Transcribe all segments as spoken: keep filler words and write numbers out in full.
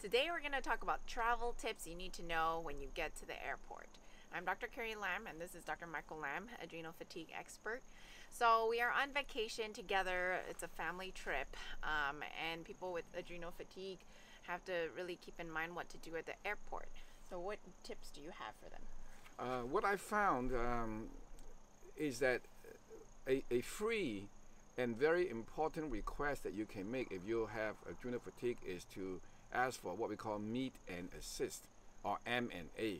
Today we're going to talk about travel tips you need to know when you get to the airport. I'm Doctor Carrie Lam and this is Doctor Michael Lam, Adrenal Fatigue Expert. So we are on vacation together. It's a family trip um, and people with adrenal fatigue have to really keep in mind what to do at the airport. So what tips do you have for them? Uh, what I found um, is that a, a free and very important request that you can make if you have adrenal fatigue is to ask for what we call meet and assist, or M and A.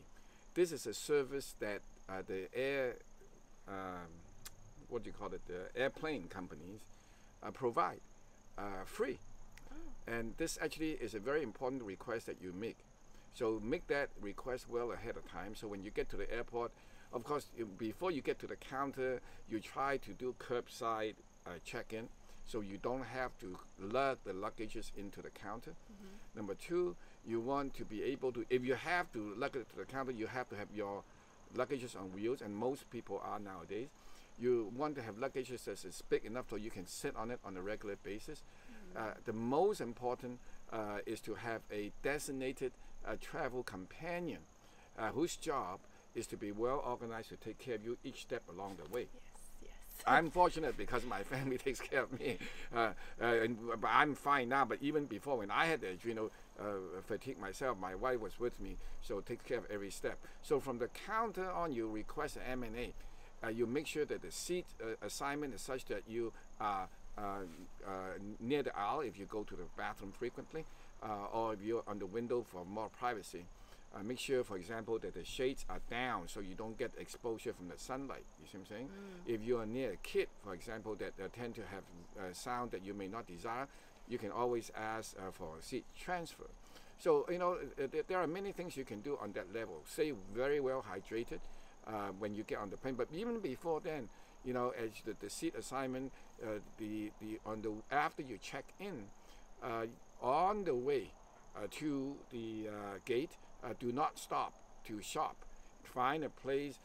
This is a service that uh, the air, um, what do you call it, the airplane companies uh, provide uh, free. Oh. And this actually is a very important request that you make. So make that request well ahead of time. So when you get to the airport, of course, before you get to the counter, you try to do curbside uh, check-in, so you don't have to lug the luggages into the counter. Mm-hmm. Number two, you want to be able to, if you have to lug it to the counter, you have to have your luggages on wheels, and most people are nowadays. You want to have luggages that is big enough so you can sit on it on a regular basis. Mm-hmm. Uh, the most important uh, is to have a designated uh, travel companion uh, whose job is to be well organized to take care of you each step along the way. Yes. I'm fortunate because my family takes care of me, uh, uh, and but I'm fine now. But even before, when I had the adrenal uh, fatigue myself, my wife was with me, so takes care of every step. So from the counter on, you request an M and A. Uh, you make sure that the seat uh, assignment is such that you are uh, uh, near the aisle if you go to the bathroom frequently, uh, or if you're on the window for more privacy. Uh, make sure, for example, that the shades are down so you don't get exposure from the sunlight. You see what I'm saying? Mm. If you are near a kid, for example, that uh, tend to have uh, sound that you may not desire, you can always ask uh, for a seat transfer. So, you know, uh, there are many things you can do on that level. Stay very well hydrated uh, when you get on the plane. But even before then, you know, as the, the seat assignment, uh, the, the, on the, after you check in, uh, on the way uh, to the uh, gate, Uh, do not stop to shop. Find a place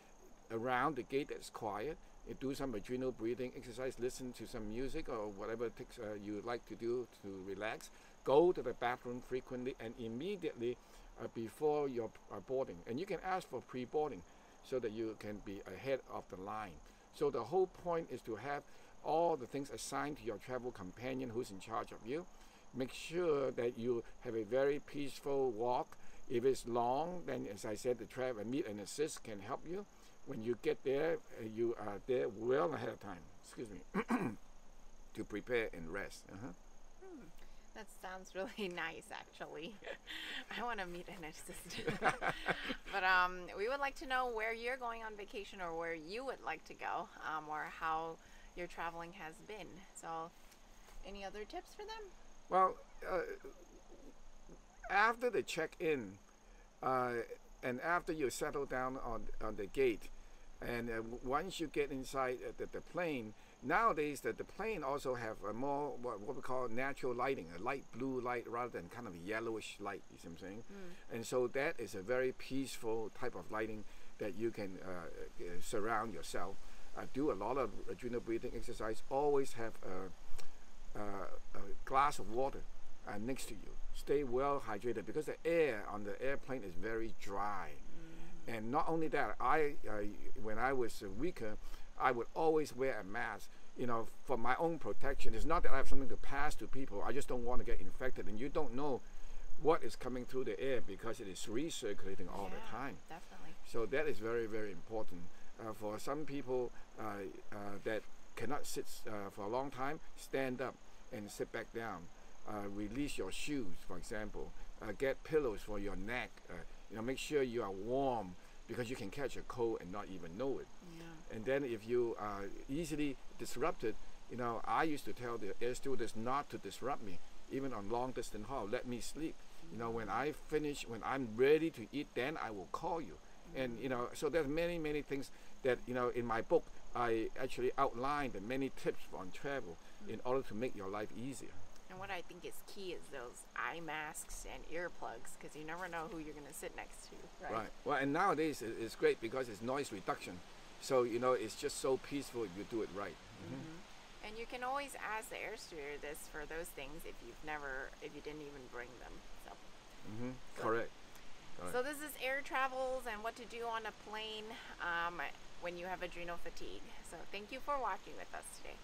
around the gate that's quiet. You do some adrenal breathing exercise, listen to some music or whatever it takes, uh, you like to do to relax. Go to the bathroom frequently and immediately uh, before your uh, boarding. And you can ask for pre-boarding so that you can be ahead of the line. So the whole point is to have all the things assigned to your travel companion who's in charge of you. Make sure that you have a very peaceful walk. If it's long, then as I said, the travel meet and assist can help you. When you get there, you are there well ahead of time, excuse me, to prepare and rest. Uh-huh. Hmm. That sounds really nice, actually. I want to meet an assist. But um, we would like to know where you're going on vacation or where you would like to go um, or how your traveling has been. So any other tips for them? Well, uh, after the check-in uh, and after you settle down on, on the gate, and uh, once you get inside the, the plane, nowadays the, the plane also have a more what, what we call natural lighting, a light blue light rather than kind of a yellowish light, you see what I'm saying? Mm. And so that is a very peaceful type of lighting that you can uh, surround yourself. Uh, do a lot of adrenal breathing exercise. Always have a, a, a glass of water Uh, next to you. Stay well hydrated because the air on the airplane is very dry. Mm. And not only that, I, I when I was weaker, I would always wear a mask, you know, for my own protection. It's not that I have something to pass to people. I just don't want to get infected, and you don't know what is coming through the air because it is recirculating all yeah, the time. Definitely. So that is very, very important. Uh, for some people uh, uh, that cannot sit uh, for a long time, stand up and sit back down. Uh, release your shoes, for example. Uh, get pillows for your neck. Uh, you know, make sure you are warm because you can catch a cold and not even know it. Yeah. And then if you are easily disrupted, you know, I used to tell the air stewardess not to disrupt me, even on long distance haul. Let me sleep. Mm-hmm. You know, when I finish, when I'm ready to eat, then I will call you. Mm-hmm. And you know, so there's many, many things that you know in my book I actually outlined the many tips on travel mm-hmm. in order to make your life easier. And what I think is key is those eye masks and earplugs, because you never know who you're going to sit next to. Right? Right. Well, and nowadays it's great because it's noise reduction. So, you know, it's just so peaceful if you do it right. Mm-hmm. Mm-hmm. And you can always ask the air stewardess for those things if you've never, if you didn't even bring them. So, Mm-hmm. So, correct. correct. So this is air travels and what to do on a plane um, when you have adrenal fatigue. So thank you for watching with us today.